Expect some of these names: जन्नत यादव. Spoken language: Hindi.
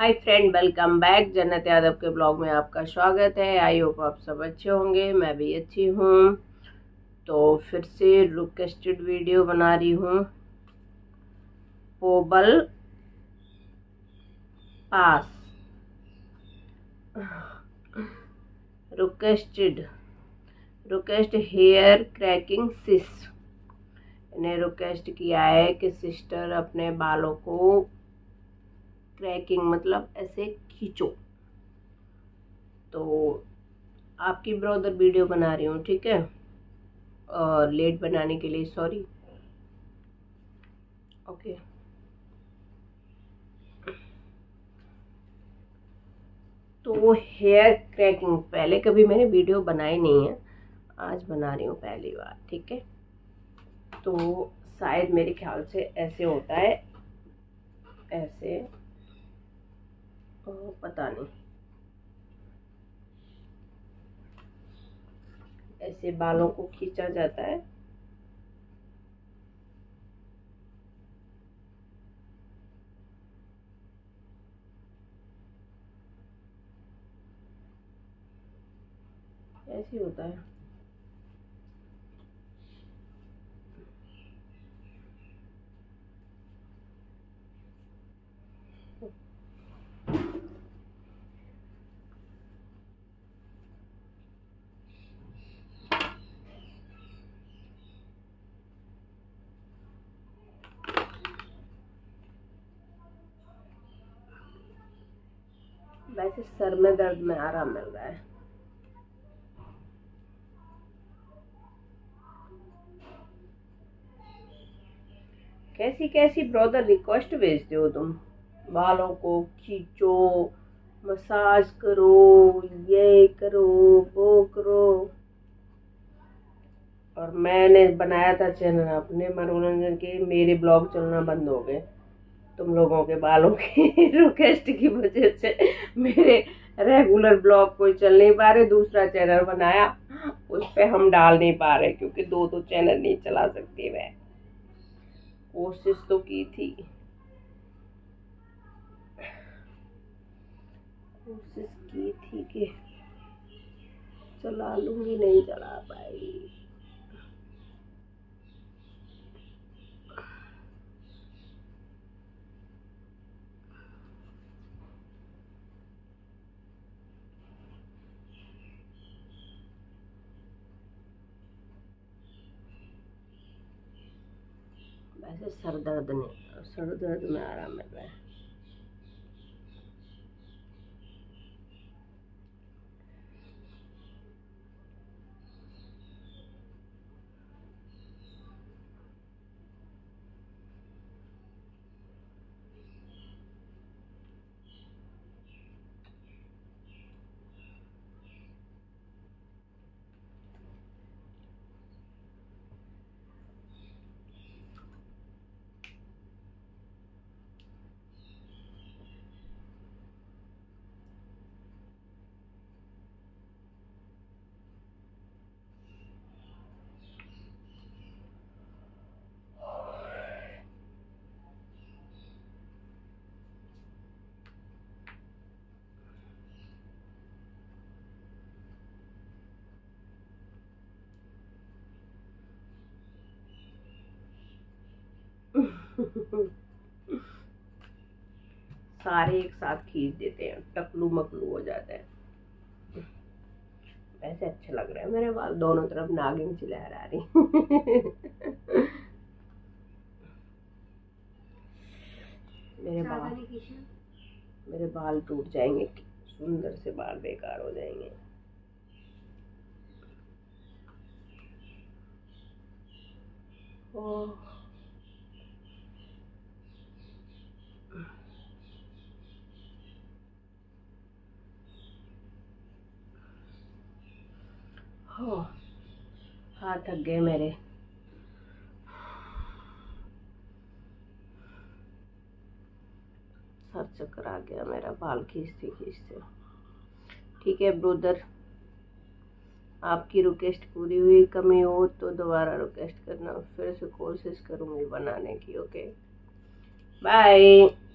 Hi friend, welcome back. जन्नत यादव के ब्लॉग में आपका स्वागत है। आई होप आप सब अच्छे होंगे, मैं भी अच्छी हूँ। तो फिर से रिक्वेस्टेड वीडियो बना रही हूँ। पोबल पास रिक्वेस्ट हेयर क्रैकिंग सिस ने रिक्वेस्ट किया है कि सिस्टर अपने बालों को क्रैकिंग मतलब ऐसे खींचो। तो आपकी ब्रदर वीडियो बना रही हूँ, ठीक है। और लेट बनाने के लिए सॉरी। ओके, तो हेयर क्रैकिंग पहले कभी मैंने वीडियो बनाई नहीं है, आज बना रही हूँ पहली बार, ठीक है। तो शायद मेरे ख्याल से ऐसे होता है, ऐसे पता नहीं, ऐसे बालों को खींचा जाता है। ऐसे होता है, वैसे सर में दर्द में आराम मिल रहा है। कैसी कैसी ब्रदर रिक्वेस्ट भेजते हो तुम, बालों को खींचो, मसाज करो, ये करो, वो करो। और मैंने बनाया था चैनल अपने मनोरंजन के, मेरे ब्लॉग चलना बंद हो गए तुम लोगों के बालों की रिक्वेस्ट की वजह से। मेरे रेगुलर ब्लॉग कोई चल नहीं पा रहे, दूसरा चैनल बनाया, उस पर हम डाल नहीं पा रहे क्योंकि दो चैनल नहीं चला सकती। मैं कोशिश तो की थी, कि चला लूँगी, नहीं चला पाई। ऐसे सर दर्द में आराम मिल रहा है। सारे एक साथ खींच देते हैं, टकलू मकलू हो जाता है। वैसे अच्छा लग रहा है, मेरे बाल दोनों तरफ नागिन से लहरा रही। मेरे बाल टूट जाएंगे, सुंदर से बाल बेकार हो जाएंगे। ओह, हाँ थक गए मेरे। सर चक्कर आ गया मेरा, बाल खींचते। ठीक है ब्रोदर, आपकी रिक्वेस्ट पूरी हुई। कमी हो तो दोबारा रिक्वेस्ट करना, फिर से कोशिश करूँगी बनाने की। Okay, bye.